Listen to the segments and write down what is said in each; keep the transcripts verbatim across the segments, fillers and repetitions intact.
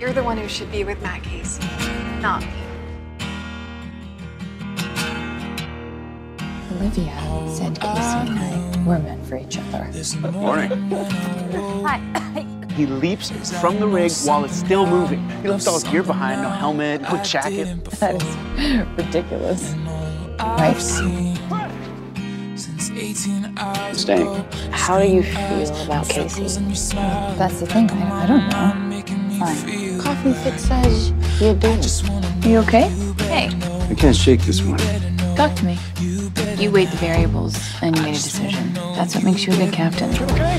You're the one who should be with Matt Casey, not me. Olivia said Casey and I were meant for each other. Good morning. Hi. He leaps from the rig while it's still moving. He left all his gear behind, no helmet, no jacket. That is ridiculous. Right? Staying. How do you feel about Casey? That's the thing, I, I don't know. Fine. Coffee fixage, you're doing. You okay? Hey. I can't shake this one. Talk to me. You weigh the variables and you made a decision. That's what makes you a good captain. You okay? You okay?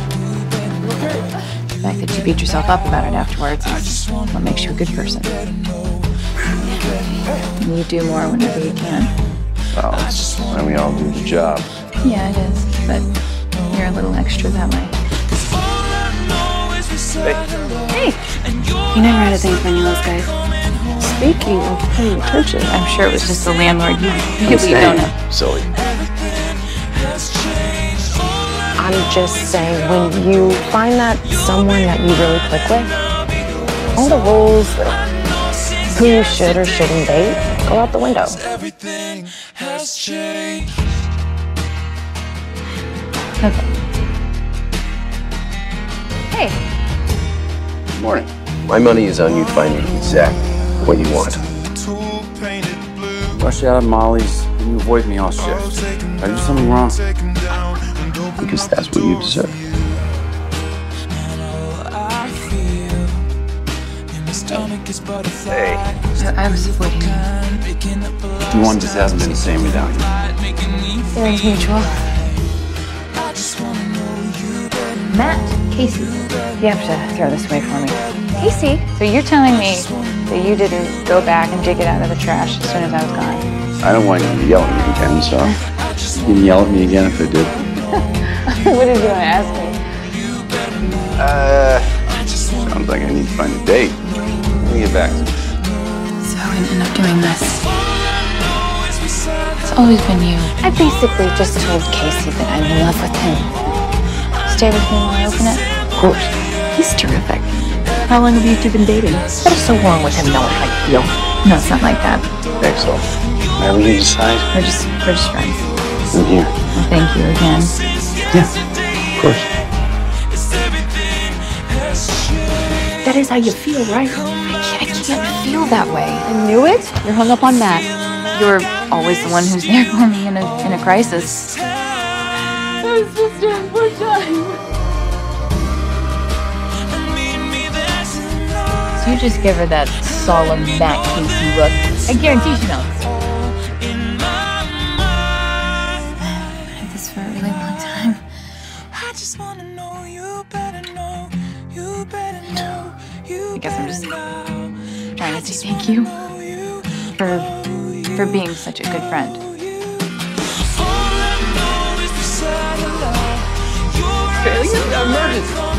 The fact that you beat yourself up about it afterwards is what makes you a good person. And you do more whenever you can. Well, it's when we all do the job. Yeah, it is, but you're a little extra that way. Hey! Hey! You never had a thing for any of those guys. Speaking of paying attention, I'm sure it was just the landlord you really don't know. Silly. I'm just saying, when you find that someone that you really click with, all the rules, who you should or shouldn't date, go out the window. Everything has changed. Okay. Hey. Good morning. My money is on you finding exactly what you want. Rush out of Molly's and you avoid me all shifts. I do something wrong. Because that's what you deserve. Hey. I was avoiding you. You wanted this hasn't been the same without you. Feelings mutual. Matt Casey. You have to throw this away for me. Casey? So you're telling me that you didn't go back and dig it out of the trash as soon as I was gone? I don't want you to yell at me again, so you can yell at me again if I did. What did you want to ask me? Uh, sounds like I need to find a date. Let me get back to you. So I ended up doing this. It's always been you. I basically just told Casey that I'm in love with him. Stay with me while I open it? Of course. He's terrific. How long have you two been dating? What is so wrong with him knowing how you feel? No, it's not like that. Thanks, so. Whatever you decide. We're just, we're just friends. I'm here. Well, thank you again. Yeah, of course. That is how you feel, right? I can't, I can't feel that way. I knew it. You're hung up on Matt. You're always the one who's there for me in a in a crisis. That was just a poor time. So you just give her that solemn Matt Casey look. I guarantee she knows. I've had this for a really long time. I just want to know you better know. You better know. I guess I'm just trying to say thank you for, for being such a good friend. It's an emergency.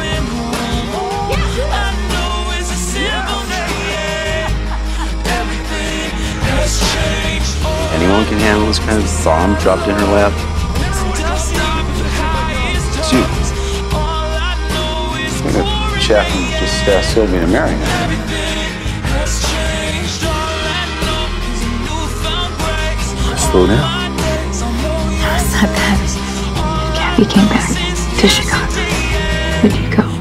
Anyone can handle this kind of bomb dropped in her lap. It's you. It's like a chap and just uh, Sylvia and Mary. Slow down. No, it's not that. Kathy came back to Chicago. Would you go?